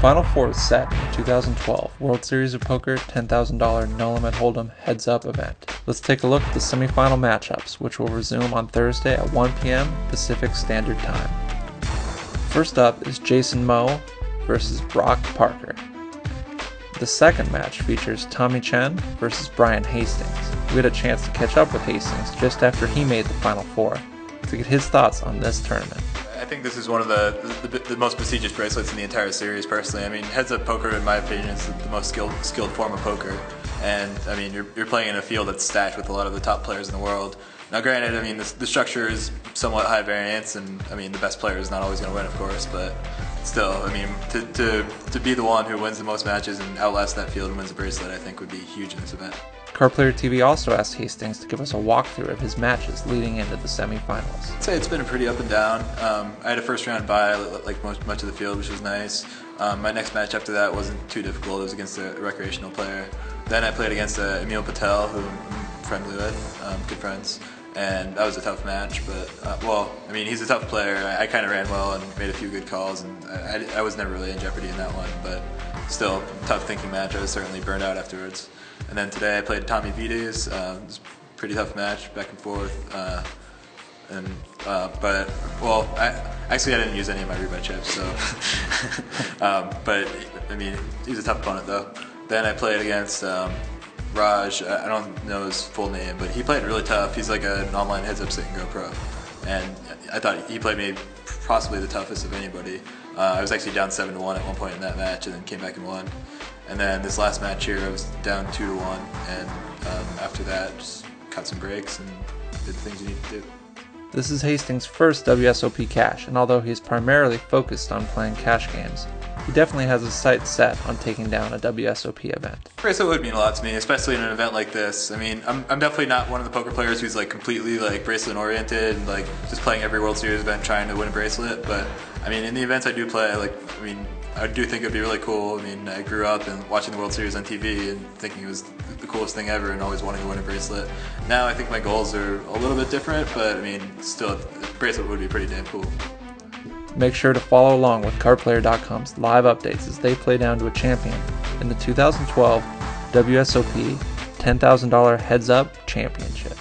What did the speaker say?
Final four set in 2012 World Series of Poker $10,000 No Limit Hold'em Heads Up event. Let's take a look at the semifinal matchups, which will resume on Thursday at 1 p.m. Pacific Standard Time. First up is Jason Mo versus Brock Parker. The second match features Tommy Chen versus Brian Hastings. We had a chance to catch up with Hastings just after he made the Final Four to get his thoughts on this tournament. I think this is one of the most prestigious bracelets in the entire series, personally. I mean, heads-up poker, in my opinion, is the most skilled form of poker. And, I mean, you're playing in a field that's stacked with a lot of the top players in the world. Now, granted, I mean, the structure is somewhat high variance, and, I mean, the best player is not always going to win, of course, but still, I mean, to be the one who wins the most matches and outlasts that field and wins the bracelet, I think would be huge in this event. Card Player TV also asked Hastings to give us a walkthrough of his matches leading into the semifinals. I'd say it's been pretty up and down. I had a first round bye, like much of the field, which was nice. My next match after that wasn't too difficult. It was against a recreational player. Then I played against Emil Patel, who I'm friendly with, good friends. And that was a tough match, but, well, I mean, he's a tough player. I kind of ran well and made a few good calls, and I was never really in jeopardy in that one, but still, tough thinking match. I was certainly burned out afterwards. And then today I played Tommy Vides. It was a pretty tough match, back and forth. Actually I didn't use any of my rebuy chips, so. But, I mean, he's a tough opponent, though. Then I played against Raj. I don't know his full name, but he played really tough. He's like an online heads-up sit-and-go pro. And I thought he played me possibly the toughest of anybody. I was actually down 7-1 at one point in that match and then came back and won. And then this last match here, I was down 2-1. And after that, just cut some breaks and did the things you need to do. This is Hastings' first WSOP cash, and although he's primarily focused on playing cash games, he definitely has his sights set on taking down a WSOP event. Bracelet would mean a lot to me, especially in an event like this. I mean, I'm definitely not one of the poker players who's like completely like bracelet oriented and like just playing every World Series event trying to win a bracelet. But I mean, in the events I do play, like I mean, I do think it'd be really cool. I mean, I grew up and watching the World Series on TV and thinking it was the coolest thing ever and always wanting to win a bracelet. Now I think my goals are a little bit different, but I mean, still, a bracelet would be pretty damn cool. Make sure to follow along with cardplayer.com's live updates as they play down to a champion in the 2012 WSOP $10,000 Heads Up Championship.